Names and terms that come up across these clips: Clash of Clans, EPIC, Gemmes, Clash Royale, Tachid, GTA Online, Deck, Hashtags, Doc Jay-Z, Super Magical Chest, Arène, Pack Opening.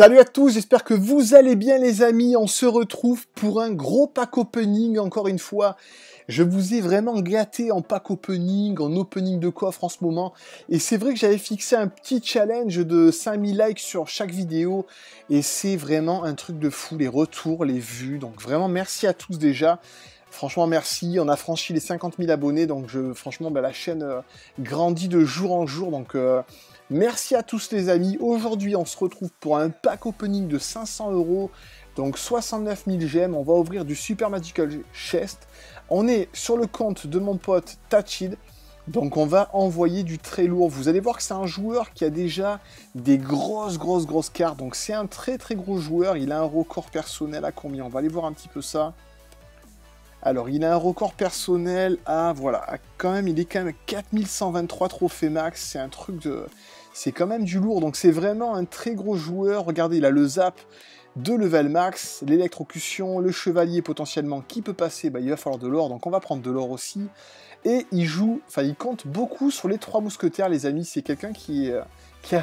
Salut à tous, j'espère que vous allez bien les amis, on se retrouve pour un gros pack opening encore une fois. Je vous ai vraiment gâté en pack opening, en opening de coffre en ce moment. Et c'est vrai que j'avais fixé un petit challenge de 5000 likes sur chaque vidéo. Et c'est vraiment un truc de fou, les retours, les vues. Donc vraiment merci à tous déjà. Franchement merci, on a franchi les 50 000 abonnés. Donc franchement la chaîne grandit de jour en jour. Donc merci à tous les amis, aujourd'hui on se retrouve pour un pack opening de 500 €, donc 69 000 gemmes, on va ouvrir du Super Magical Chest. On est sur le compte de mon pote Tachid, donc on va envoyer du très lourd. Vous allez voir que c'est un joueur qui a déjà des grosses cartes, donc c'est un très gros joueur, il a un record personnel à combien? On va aller voir un petit peu ça. Alors il a un record personnel à, voilà, quand même, il est quand même 4123 trophées max, c'est un truc de... C'est quand même du lourd, donc c'est vraiment un très gros joueur. Regardez, il a le zap de level max, l'électrocution, le chevalier potentiellement qui peut passer, bah, il va falloir de l'or, donc on va prendre de l'or aussi. Et il joue, enfin il compte beaucoup sur les 3 mousquetaires les amis, c'est quelqu'un qui a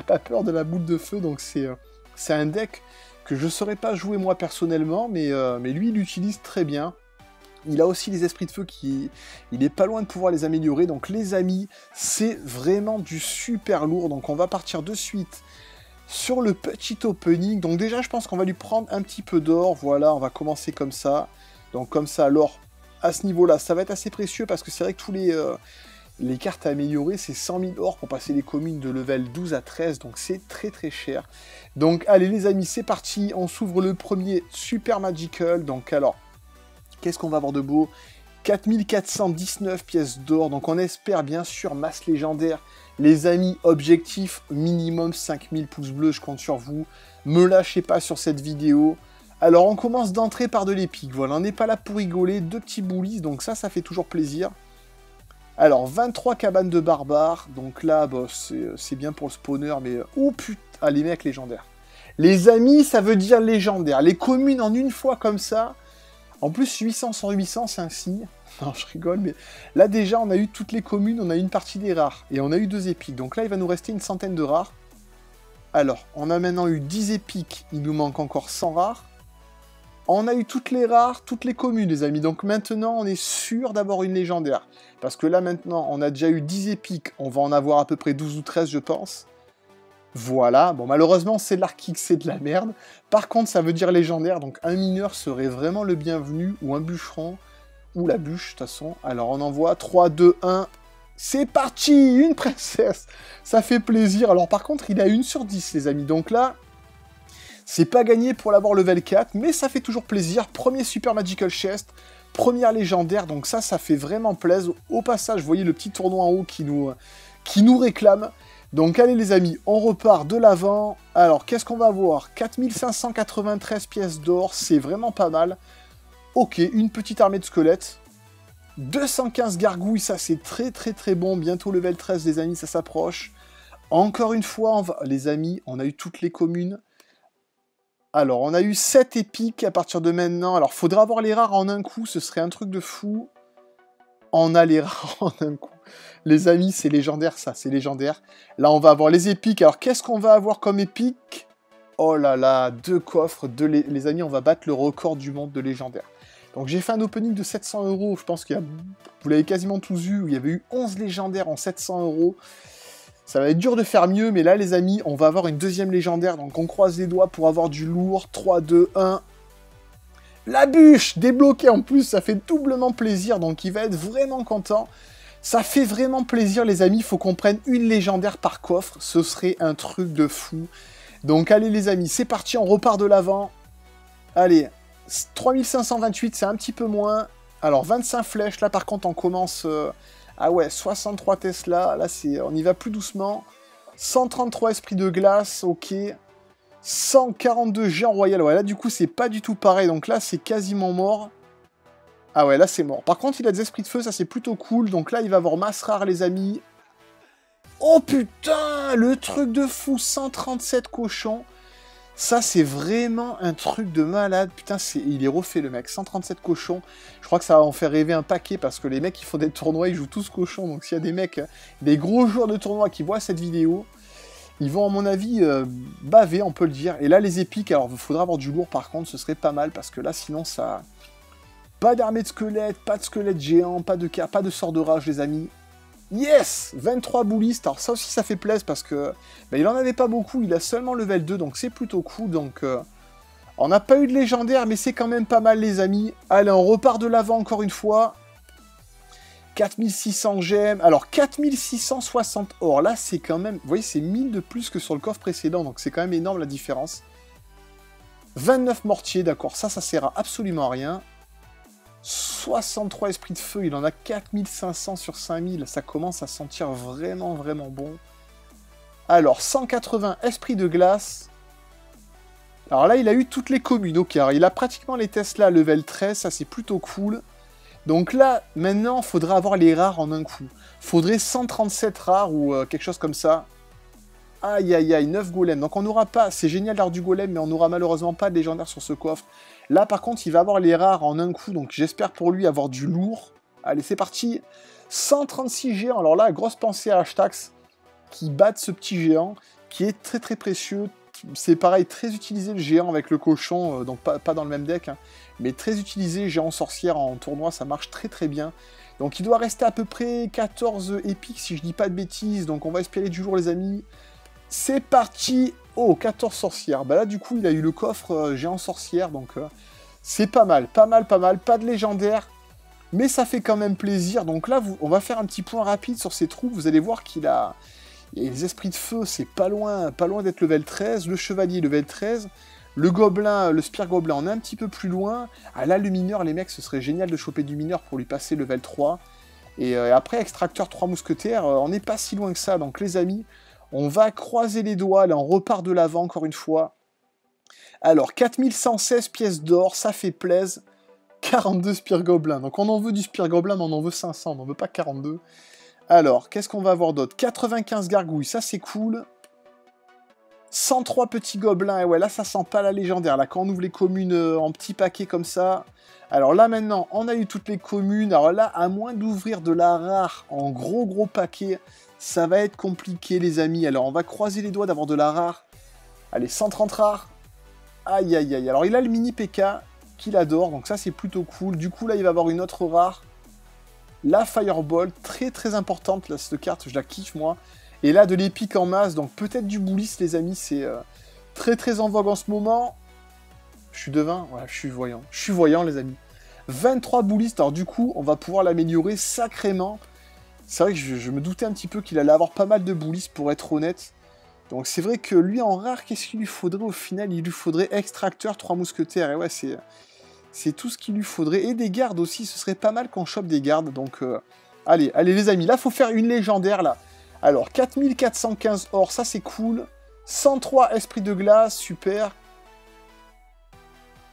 pas peur de la boule de feu, donc c'est un deck que je ne saurais pas jouer moi personnellement, mais lui il l'utilise très bien. Il a aussi les esprits de feu qui... Il est pas loin de pouvoir les améliorer. Donc les amis, c'est vraiment du super lourd. Donc on va partir de suite sur le petit opening. Donc déjà, je pense qu'on va lui prendre un petit peu d'or. Voilà, on va commencer comme ça. Donc comme ça, l'or à ce niveau-là, ça va être assez précieux. Parce que c'est vrai que tous les cartes à améliorer, c'est 100 000 or pour passer les communes de level 12 à 13. Donc c'est très cher. Donc allez les amis, c'est parti. On s'ouvre le premier Super Magical. Donc alors... Qu'est-ce qu'on va avoir de beau? 4419 pièces d'or, donc on espère bien sûr masse légendaire. Les amis, objectif minimum 5000 pouces bleus, je compte sur vous. Me lâchez pas sur cette vidéo. Alors on commence d'entrée par de l'épique, voilà, on n'est pas là pour rigoler. 2 petits boulis, donc ça fait toujours plaisir. Alors 23 cabanes de barbares, donc là bah, c'est bien pour le spawner, mais... Oh putain, ah, les mecs légendaires. Les amis, ça veut dire légendaire. Les communes en une fois comme ça... En plus, 800 sur 800, c'est un signe. Non, je rigole, mais là, déjà, on a eu toutes les communes, on a eu une partie des rares. Et on a eu 2 épiques. Donc là, il va nous rester une centaine de rares. Alors, on a maintenant eu 10 épiques. Il nous manque encore 100 rares. On a eu toutes les rares, toutes les communes, les amis. Donc maintenant, on est sûr d'avoir une légendaire. Parce que là, maintenant, on a déjà eu 10 épiques. On va en avoir à peu près 12 ou 13, je pense. Voilà, bon malheureusement c'est de l'archique, c'est de la merde. Par contre ça veut dire légendaire, donc un mineur serait vraiment le bienvenu, ou un bûcheron, ou la bûche de toute façon. Alors on envoie 3, 2, 1, c'est parti, une princesse, ça fait plaisir. Alors par contre il a 1 sur 10 les amis, donc là c'est pas gagné pour l'avoir level 4, mais ça fait toujours plaisir. Premier Super Magical Chest, première légendaire, donc ça fait vraiment plaisir. Au passage vous voyez le petit tournoi en haut qui nous réclame. Donc allez les amis, on repart de l'avant. Alors qu'est-ce qu'on va avoir? 4593 pièces d'or, c'est vraiment pas mal. Ok, une petite armée de squelettes. 215 gargouilles, ça c'est très bon. Bientôt level 13 les amis, ça s'approche. Encore une fois, on va... les amis, on a eu toutes les communes. Alors on a eu 7 épiques à partir de maintenant. Alors faudra avoir les rares en un coup, ce serait un truc de fou. On a les rares en un coup. Les amis, c'est légendaire ça, c'est légendaire. Là, on va avoir les épiques. Alors, qu'est-ce qu'on va avoir comme épique? Oh là là, 2 coffres. Les amis, on va battre le record du monde de légendaire. Donc, j'ai fait un opening de 700 €. Je pense qu'il y a... Vous l'avez quasiment tous eu. Il y avait eu 11 légendaires en 700 €. Ça va être dur de faire mieux. Mais là, les amis, on va avoir une deuxième légendaire. Donc, on croise les doigts pour avoir du lourd. 3, 2, 1... La bûche débloquée en plus, ça fait doublement plaisir, donc il va être vraiment content. Ça fait vraiment plaisir les amis, il faut qu'on prenne une légendaire par coffre, ce serait un truc de fou. Donc allez les amis, c'est parti, on repart de l'avant. Allez, 3528, c'est un petit peu moins. Alors 25 flèches, là par contre on commence... Ah ouais, 63 Tesla, là c'est, on y va plus doucement. 133 esprits de glace, ok... 142 géants royal, ouais là du coup c'est pas du tout pareil, donc là c'est quasiment mort. Ah ouais là c'est mort. Par contre il a des esprits de feu, ça c'est plutôt cool, donc là il va avoir masse rare les amis. Oh putain, le truc de fou, 137 cochons. Ça c'est vraiment un truc de malade, putain il est refait le mec, 137 cochons. Je crois que ça va en faire rêver un paquet parce que les mecs qui font des tournois, ils jouent tous cochons, donc s'il y a des mecs, des gros joueurs de tournoi qui voient cette vidéo... Ils vont, à mon avis, baver, on peut le dire. Et là, les épiques, alors, il faudra avoir du lourd, par contre, ce serait pas mal, parce que là, sinon, ça... Pas d'armée de squelettes, pas de squelettes géants, pas de cas, pas de sort de rage, les amis. Yes! 23 boulistes, alors ça aussi, ça fait plaisir, parce que... Ben, il en avait pas beaucoup, il a seulement level 2, donc c'est plutôt cool, donc... On n'a pas eu de légendaire, mais c'est quand même pas mal, les amis. Allez, on repart de l'avant, encore une fois. 4600 gemmes. Alors, 4660 or. Là, c'est quand même... Vous voyez, c'est 1000 de plus que sur le coffre précédent. Donc, c'est quand même énorme, la différence. 29 mortiers, d'accord. Ça, ça sert à absolument rien. 63 esprits de feu. Il en a 4500 sur 5000. Ça commence à sentir vraiment, vraiment bon. Alors, 180 esprits de glace... Alors là, il a eu toutes les communes, ok. Alors, il a pratiquement les Tesla level 13, ça c'est plutôt cool. Donc là, maintenant, faudra avoir les rares en un coup. Faudrait 137 rares ou quelque chose comme ça. Aïe, aïe, aïe, 9 golems. Donc on n'aura pas, c'est génial l'art du golem, mais on n'aura malheureusement pas de légendaire sur ce coffre. Là, par contre, il va avoir les rares en un coup, donc j'espère pour lui avoir du lourd. Allez, c'est parti. 136 géants. Alors là, grosse pensée à Hashtags qui battent ce petit géant, qui est très très précieux. C'est pareil, très utilisé le géant avec le cochon, donc pas dans le même deck, hein, mais très utilisé, géant sorcière en tournoi, ça marche très très bien. Donc il doit rester à peu près 14 épiques si je dis pas de bêtises, donc on va espérer du jour les amis. C'est parti. Oh, 14 sorcières, bah là du coup il a eu le coffre géant sorcière, donc c'est pas mal, pas mal, pas mal, pas de légendaire, mais ça fait quand même plaisir. Donc là, on va faire un petit point rapide sur ses troupes, vous allez voir qu'il a... Et les esprits de feu, c'est pas loin d'être level 13. Le chevalier, level 13. Le gobelin, le spear gobelin, on est un petit peu plus loin. Ah là, le mineur, les mecs, ce serait génial de choper du mineur pour lui passer level 3. Et après, extracteur 3 mousquetaires, on n'est pas si loin que ça. Donc les amis, on va croiser les doigts. Là, on repart de l'avant, encore une fois. Alors, 4116 pièces d'or, ça fait plaise. 42 spear gobelins. Donc on en veut du spear gobelin, mais on en veut 500, on n'en veut pas 42. Alors, qu'est-ce qu'on va avoir d'autre? 95 gargouilles, ça c'est cool. 103 petits gobelins, et ouais, là ça sent pas la légendaire. Là, quand on ouvre les communes en petits paquets comme ça... Alors là, maintenant, on a eu toutes les communes. Alors là, à moins d'ouvrir de la rare en gros paquet, ça va être compliqué, les amis. Alors, on va croiser les doigts d'avoir de la rare. Allez, 130 rares. Aïe, aïe, aïe. Alors, il a le mini PK qu'il adore, donc ça c'est plutôt cool. Du coup, là, il va avoir une autre rare. La Fireball, très très importante, là, cette carte, je la kiffe, moi. Et là, de l'épique en masse, donc peut-être du boulis, les amis, c'est très très en vogue en ce moment. Je suis devin, ouais, je suis voyant, les amis. 23 boulis, alors du coup, on va pouvoir l'améliorer sacrément. C'est vrai que je me doutais un petit peu qu'il allait avoir pas mal de boulis, pour être honnête. Donc c'est vrai que lui, en rare, qu'est-ce qu'il lui faudrait au final? Il lui faudrait extracteur, 3 mousquetaires, et ouais, c'est... C'est tout ce qu'il lui faudrait. Et des gardes aussi, ce serait pas mal qu'on chope des gardes. Donc, allez les amis. Là, faut faire une légendaire, là. Alors, 4415 or, ça c'est cool. 103 esprits de glace, super.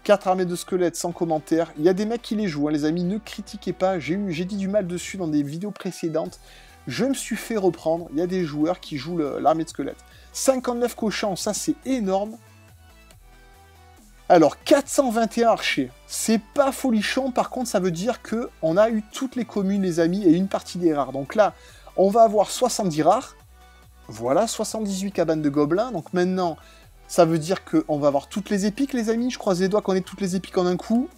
4 armées de squelettes, sans commentaire. Il y a des mecs qui les jouent, hein, les amis. Ne critiquez pas. J'ai dit du mal dessus dans des vidéos précédentes. Je me suis fait reprendre. Il y a des joueurs qui jouent l'armée de squelettes. 59 cochons, ça c'est énorme. Alors, 421 archers, c'est pas folichon, par contre ça veut dire que on a eu toutes les communes, les amis, et une partie des rares. Donc là, on va avoir 70 rares, voilà, 78 cabanes de gobelins, donc maintenant, ça veut dire qu'on va avoir toutes les épiques, les amis, je croise les doigts qu'on ait toutes les épiques en un coup.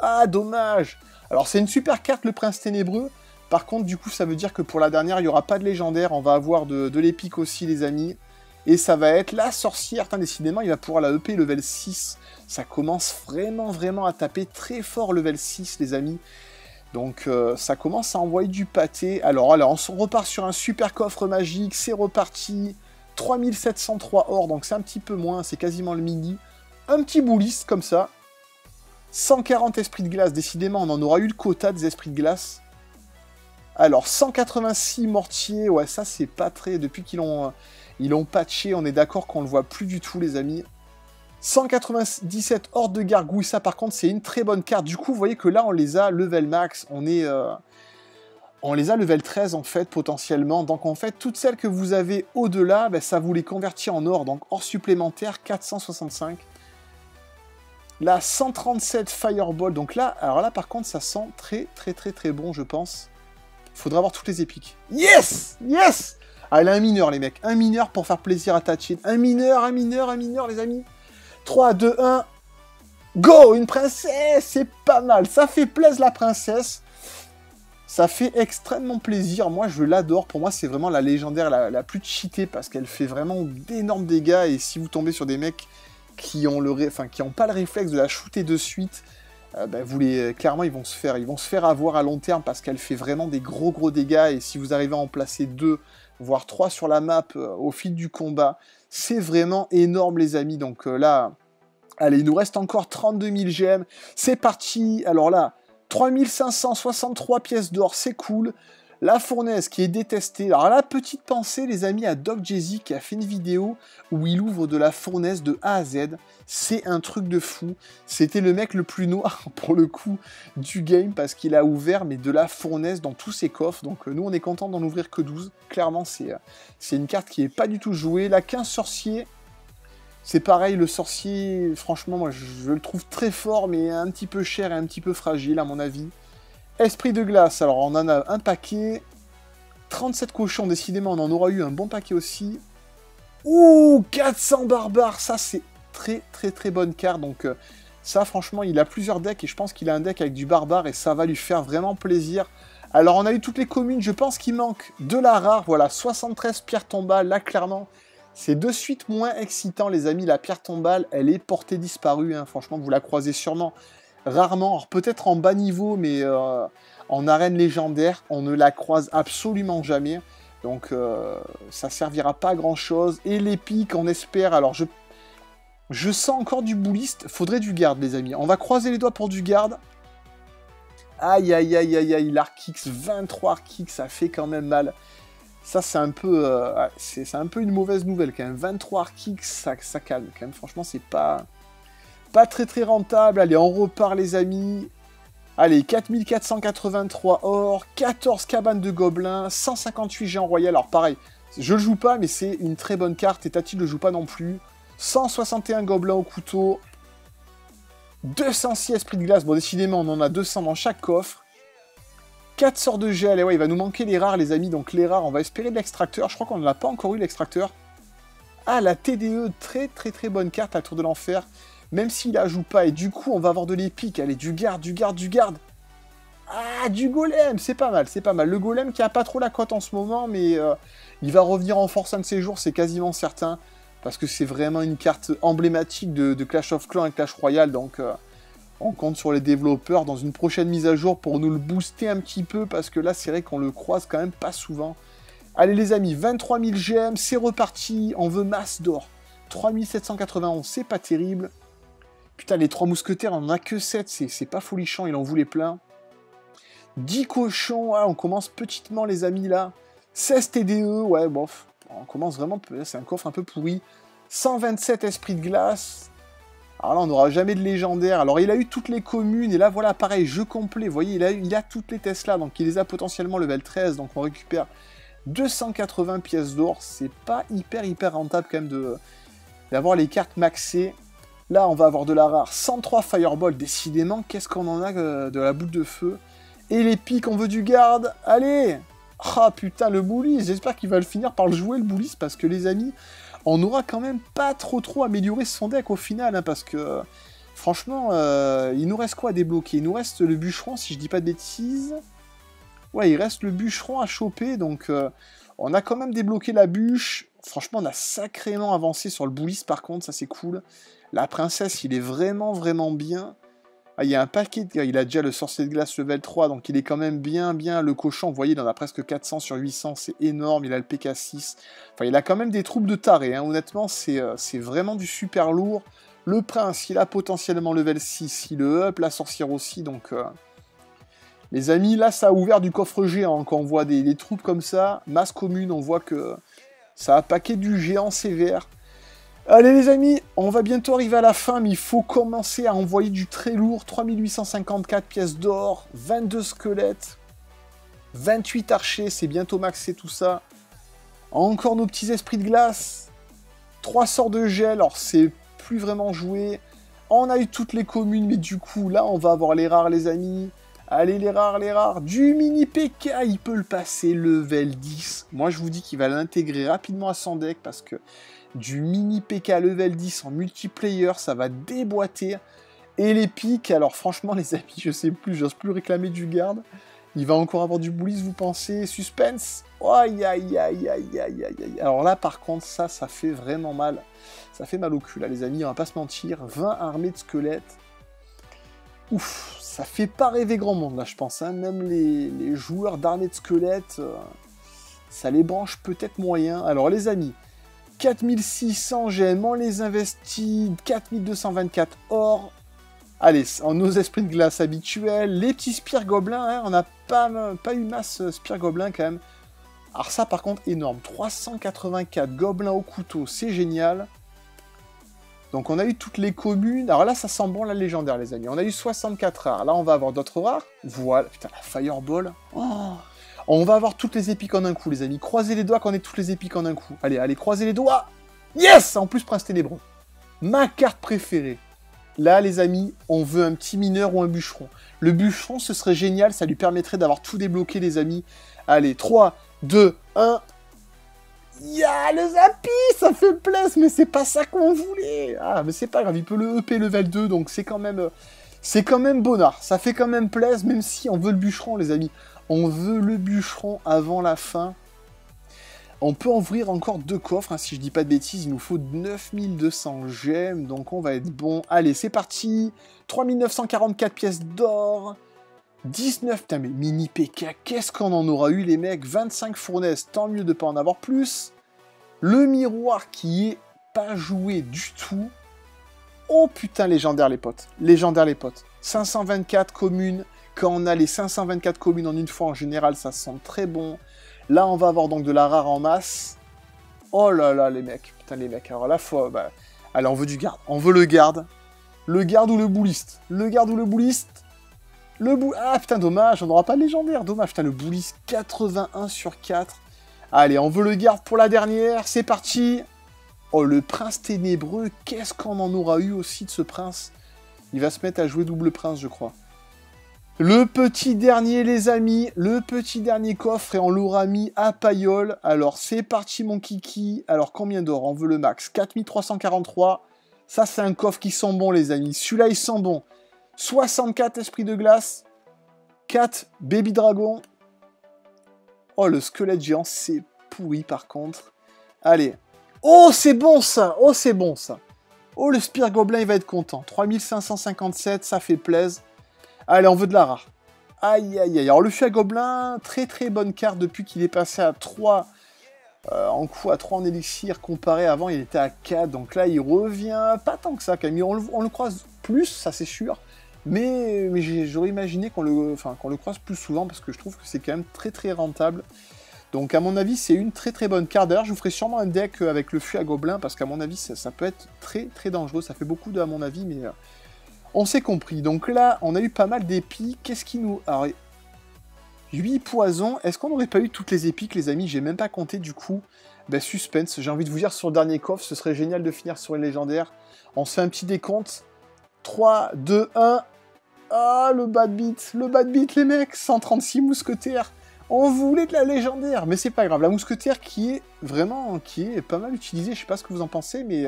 Ah, dommage! Alors c'est une super carte, le prince ténébreux, par contre, du coup, ça veut dire que pour la dernière, il n'y aura pas de légendaire, on va avoir de l'épique aussi, les amis. Et ça va être la sorcière. Tain, décidément, il va pouvoir la EP level 6. Ça commence vraiment à taper très fort level 6, les amis. Donc, ça commence à envoyer du pâté. Alors, on repart sur un super coffre magique. C'est reparti. 3703 or, donc c'est un petit peu moins. C'est quasiment le mini. Un petit bouliste, comme ça. 140 esprits de glace. Décidément, on en aura eu le quota des esprits de glace. Alors, 186 mortiers. Ouais, ça, c'est pas très... Depuis qu'ils ont... Ils l'ont patché, on est d'accord qu'on ne le voit plus du tout, les amis. 197 hordes de gargouilles, ça par contre, c'est une très bonne carte. Du coup, vous voyez que là, on les a level max, on les a level 13, en fait, potentiellement. Donc, en fait, toutes celles que vous avez au-delà, bah, ça vous les convertit en or. Donc, or supplémentaire, 465. Là, 137 Fireball. Donc là, alors là, par contre, ça sent très, très, très, très bon, je pense. Faudra avoir toutes les épiques. Yes! Yes! Ah, il a un mineur, les mecs. Un mineur pour faire plaisir à Tachid. Un mineur, les amis. 3, 2, 1. Go! Une princesse! C'est pas mal. Ça fait plaisir, la princesse. Ça fait extrêmement plaisir. Moi, je l'adore. Pour moi, c'est vraiment la légendaire la plus cheatée parce qu'elle fait vraiment d'énormes dégâts. Et si vous tombez sur des mecs qui ont pas le réflexe de la shooter de suite, clairement, ils vont se faire avoir à long terme parce qu'elle fait vraiment des gros dégâts. Et si vous arrivez à en placer 2, voire 3 sur la map au fil du combat, c'est vraiment énorme, les amis. Donc là, allez, il nous reste encore 32 000 gemmes. C'est parti. Alors là, 3563 pièces d'or, c'est cool. La fournaise qui est détestée. Alors là, petite pensée, les amis, à Doc Jay-Z qui a fait une vidéo où il ouvre de la fournaise de A à Z. C'est un truc de fou. C'était le mec le plus noir, pour le coup, du game, parce qu'il a ouvert mais de la fournaise dans tous ses coffres. Donc nous, on est content d'en ouvrir que 12. Clairement, c'est une carte qui n'est pas du tout jouée. La 15 sorcier, c'est pareil, le sorcier, franchement, moi, je le trouve très fort, mais un petit peu cher et un petit peu fragile, à mon avis. Esprit de glace, alors on en a un paquet. 37 cochons, décidément, on en aura eu un bon paquet aussi. Ouh, 400 barbares, ça c'est très bonne carte. Donc ça, franchement, il a plusieurs decks et je pense qu'il a un deck avec du barbare et ça va lui faire vraiment plaisir. Alors on a eu toutes les communes, je pense qu'il manque de la rare. Voilà, 73 pierres tombales, là clairement, c'est de suite moins excitant, les amis. La pierre tombale, elle est portée disparue, hein. Franchement, vous la croisez sûrement. Rarement, peut-être en bas niveau, mais en arène légendaire, on ne la croise absolument jamais. Donc, ça servira pas à grand-chose. Et l'épique, on espère. Alors, je sens encore du bouliste. Faudrait du garde, les amis. On va croiser les doigts pour du garde. Aïe, aïe, aïe, aïe, aïe. L'Arkix, 23 Arkix, ça fait quand même mal. Ça, c'est un peu une mauvaise nouvelle, quand même. 23 Arkix, ça calme, quand même. Franchement, c'est pas très rentable. Allez, on repart, les amis. Allez, 4483 or, 14 cabanes de gobelins, 158 géants royaux. Alors pareil, je le joue pas, mais c'est une très bonne carte, et Tachid le joue pas non plus. 161 gobelins au couteau, 206 esprits de glace. Bon, décidément, on en a 200 dans chaque coffre. 4 sorts de gel, et ouais, il va nous manquer les rares, les amis. Donc les rares, on va espérer de l'extracteur. Je crois qu'on n'en a pas encore eu, l'extracteur. Ah, la TDE, très bonne carte, la tour de l'enfer. Même s'il la joue pas, et du coup, on va avoir de l'épique. Allez, du garde. Ah, du golem, c'est pas mal. Le golem qui a pas trop la cote en ce moment, mais il va revenir en force un de ces jours, c'est quasiment certain, parce que c'est vraiment une carte emblématique de Clash of Clans et Clash Royale, donc on compte sur les développeurs dans une prochaine mise à jour pour nous le booster un petit peu, parce que là, c'est vrai qu'on le croise quand même pas souvent. Allez, les amis, 23 000 gemmes, c'est reparti, on veut masse d'or. 3791, c'est pas terrible. Putain, les 3 mousquetaires, on en a que 7, c'est pas folichon, il en voulait plein. 10 cochons, ah, on commence petitement, les amis, là. 16 TDE, ouais, bof, on commence vraiment, c'est un coffre un peu pourri. 127 esprits de glace. Alors là, on n'aura jamais de légendaire. Alors, il a eu toutes les communes, et là, voilà, pareil, jeu complet, vous voyez, il a toutes les Tesla, donc il les a potentiellement level 13, donc on récupère 280 pièces d'or. C'est pas hyper rentable, quand même, d'avoir les cartes maxées. Là, on va avoir de la rare, 103 Fireball, décidément, qu'est-ce qu'on en a de la boule de feu. Et les pics, on veut du garde, allez. Ah, putain, le boulis, j'espère qu'il va le finir par le jouer, le boulis, parce que, les amis, on n'aura quand même pas trop amélioré son deck au final, hein, parce que, franchement, il nous reste quoi à débloquer? Il nous reste le bûcheron, si je dis pas de bêtises. Ouais, il reste le bûcheron à choper, donc on a quand même débloqué la bûche. Franchement, on a sacrément avancé sur le boulis, par contre, ça c'est cool. La princesse, il est vraiment bien. Ah, il y a un paquet, il a déjà le sorcier de glace level 3, donc il est quand même bien. Le cochon, vous voyez, il en a presque 400 sur 800, c'est énorme. Il a le PK6. Enfin, il a quand même des troupes de tarés, hein. Honnêtement, c'est vraiment du super lourd. Le prince, il a potentiellement level 6, il le up, la sorcière aussi, donc... Les amis, là, ça a ouvert du coffre géant, quand on voit des troupes comme ça. Masse commune, on voit que ça a paqué du géant sévère. Allez, les amis, on va bientôt arriver à la fin, mais il faut commencer à envoyer du très lourd. 3854 pièces d'or, 22 squelettes, 28 archers, c'est bientôt maxé tout ça. Encore nos petits esprits de glace, 3 sorts de gel, alors c'est plus vraiment joué. On a eu toutes les communes, mais du coup, là, on va avoir les rares, les amis. Allez les rares, du mini PK, il peut le passer level 10. Moi je vous dis qu'il va l'intégrer rapidement à son deck parce que du mini PK level 10 en multiplayer, ça va déboîter. Et les pics, alors franchement les amis, je sais plus, j'ose plus réclamer du garde. Il va encore avoir du bullis, vous pensez? Suspense? Aïe aïe aïe aïe aïe aïe. Alors là par contre ça fait vraiment mal. Ça fait mal au cul là les amis, on va pas se mentir. 20 armées de squelettes. Ouf, ça fait pas rêver grand monde là je pense, hein. Même les joueurs d'armée de squelettes, ça les branche peut-être moyen. Alors les amis, 4600 gemmes, on les investit, 4224 or, allez, en nos esprits de glace habituels, les petits spires gobelins, hein, on n'a pas eu masse spires gobelins quand même. Alors ça par contre énorme, 384 gobelins au couteau, c'est génial. Donc on a eu toutes les communes, alors là ça sent bon la légendaire les amis, on a eu 64 rares, là on va avoir d'autres rares, voilà, putain la fireball, oh. On va avoir toutes les épiques en un coup les amis, croisez les doigts qu'on ait toutes les épiques en un coup, allez, croisez les doigts, yes, en plus Prince Ténébreux, ma carte préférée, là les amis, on veut un petit mineur ou un bûcheron, le bûcheron ce serait génial, ça lui permettrait d'avoir tout débloqué les amis, allez, 3, 2, 1... Ya, yeah, le Zappy, ça fait place, mais c'est pas ça qu'on voulait. Ah, mais c'est pas grave, il peut le EP level 2, donc c'est quand même bonnard. Ça fait quand même place, même si on veut le bûcheron, les amis. On veut le bûcheron avant la fin. On peut ouvrir encore deux coffres, hein, si je dis pas de bêtises, il nous faut 9200 gemmes, donc on va être bon. Allez, c'est parti, 3944 pièces d'or. 19, putain mais mini PK, qu'est-ce qu'on en aura eu les mecs, 25 fournaises, tant mieux de pas en avoir plus. Le miroir qui est pas joué du tout. Oh putain, légendaire les potes. 524 communes, quand on a les 524 communes en une fois en général, ça sent très bon. Là on va avoir donc de la rare en masse. Oh là là les mecs, putain les mecs, alors là faut... Bah... Allez, on veut du garde, on veut le garde. Le garde ou le bouliste? Ah putain dommage, on n'aura pas de légendaire, dommage, putain le boulis 81 sur 4. Allez, on veut le garde pour la dernière, c'est parti. Oh le prince ténébreux, qu'est-ce qu'on en aura eu aussi de ce prince? Il va se mettre à jouer double prince je crois. Le petit dernier les amis, le petit dernier coffre et on l'aura mis à Payol. Alors c'est parti mon kiki, alors combien d'or? On veut le max, 4343. Ça c'est un coffre qui sent bon les amis, celui-là il sent bon. 64 esprits de glace, 4 baby dragons. Oh, le squelette géant, c'est pourri par contre. Allez. Oh, c'est bon ça. Oh, c'est bon ça. Oh, le spire gobelin, il va être content. 3557, ça fait plaise. Allez, on veut de la rare. Aïe, aïe, aïe. Alors, le fiat gobelin, très bonne carte depuis qu'il est passé à 3 en coup, à 3 en élixir. Comparé avant, il était à 4. Donc là, il revient pas tant que ça, Camille. On le croise plus, ça c'est sûr. Mais j'aurais imaginé qu'on le croise plus souvent parce que je trouve que c'est quand même très rentable. Donc à mon avis, c'est une très bonne carte. D'ailleurs, je vous ferai sûrement un deck avec le fût à gobelin parce qu'à mon avis, ça peut être très dangereux. Ça fait beaucoup de à mon avis, mais on s'est compris. Donc là, on a eu pas mal d'épis. Qu'est-ce qui nous... Alors, 8 poisons. Est-ce qu'on n'aurait pas eu toutes les épiques, les amis? J'ai même pas compté du coup. Ben, suspense. J'ai envie de vous dire sur le dernier coffre, ce serait génial de finir sur une légendaire. On se fait un petit décompte. 3, 2, 1... Ah, le bad beat, les mecs, 136 mousquetaires. On voulait de la légendaire, mais c'est pas grave. La mousquetaire qui est pas mal utilisée, je sais pas ce que vous en pensez, mais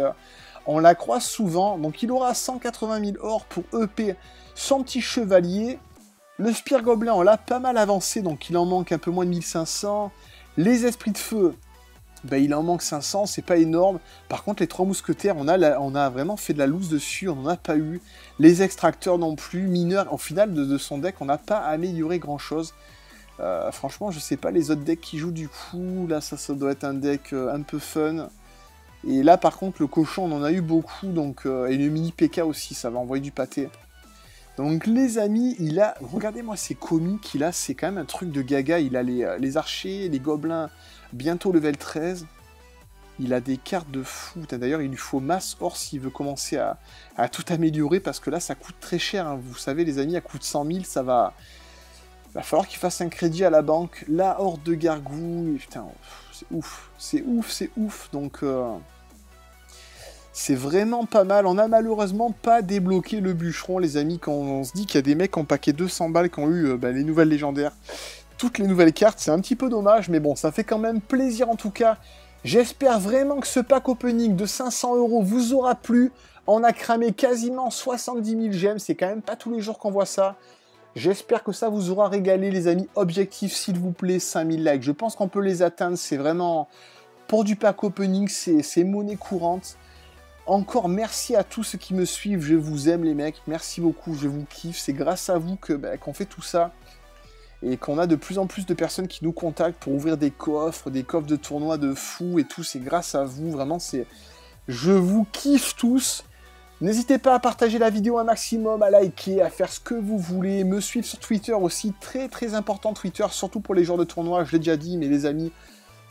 on la croise souvent. Donc il aura 180 000 or pour EP son petit chevalier. Le spire gobelin, on l'a pas mal avancé, donc il en manque un peu moins de 1500. Les esprits de feu, ben, il en manque 500, c'est pas énorme. Par contre, les 3 mousquetaires, on a vraiment fait de la loose dessus, on n'en a pas eu. Les extracteurs non plus, mineurs. Au final de son deck, on n'a pas amélioré grand-chose. Franchement, je sais pas les autres decks qui jouent du coup. Là, ça doit être un deck un peu fun. Et là, par contre, le cochon, on en a eu beaucoup. Donc, et le mini PK aussi, ça va envoyer du pâté. Donc, les amis, il a... Regardez-moi ces commis qu'il a, c'est quand même un truc de gaga. Il a les archers, les gobelins... Bientôt level 13, il a des cartes de fou. D'ailleurs, il lui faut masse or s'il veut commencer à tout améliorer, parce que là, ça coûte très cher. Hein. Vous savez, les amis, à coût de 100 000, ça va... Il va falloir qu'il fasse un crédit à la banque. La horde de gargouille, putain, c'est ouf. Donc, C'est vraiment pas mal. On a malheureusement pas débloqué le bûcheron, les amis, quand on se dit qu'il y a des mecs qui ont paqué 200 balles qui ont eu les nouvelles légendaires, toutes les nouvelles cartes. C'est un petit peu dommage, mais bon, ça fait quand même plaisir en tout cas. J'espère vraiment que ce pack opening de 500 € vous aura plu. On a cramé quasiment 70 000 gemmes, c'est quand même pas tous les jours qu'on voit ça. J'espère que ça vous aura régalé, les amis. Objectif, s'il vous plaît, 5000 likes. Je pense qu'on peut les atteindre, c'est vraiment... Pour du pack opening, c'est monnaie courante. Encore merci à tous ceux qui me suivent, je vous aime les mecs, merci beaucoup, je vous kiffe. C'est grâce à vous que qu'on fait tout ça. Et qu'on a de plus en plus de personnes qui nous contactent pour ouvrir des coffres de tournois de fous et tout. C'est grâce à vous, vraiment, c'est... Je vous kiffe tous. N'hésitez pas à partager la vidéo un maximum, à liker, à faire ce que vous voulez. Me suivre sur Twitter aussi, très important Twitter, surtout pour les joueurs de tournoi, je l'ai déjà dit, mais les amis,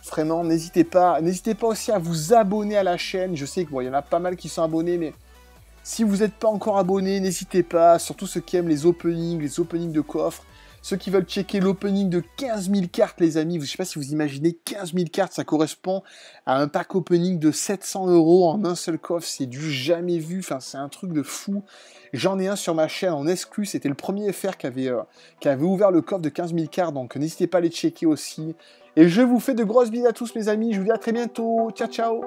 vraiment, n'hésitez pas. N'hésitez pas aussi à vous abonner à la chaîne. Je sais que bon, y en a pas mal qui sont abonnés, mais si vous n'êtes pas encore abonné, n'hésitez pas. Surtout ceux qui aiment les openings de coffres. Ceux qui veulent checker l'opening de 15 000 cartes, les amis, je ne sais pas si vous imaginez, 15 000 cartes, ça correspond à un pack opening de 700 € en un seul coffre, c'est du jamais vu, enfin, c'est un truc de fou. J'en ai un sur ma chaîne en exclu, c'était le premier FR qui avait ouvert le coffre de 15 000 cartes, donc n'hésitez pas à les checker aussi. Et je vous fais de grosses bises à tous, mes amis, je vous dis à très bientôt, ciao ciao.